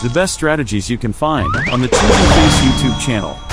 The best strategies you can find on the CheesyFace YouTube channel.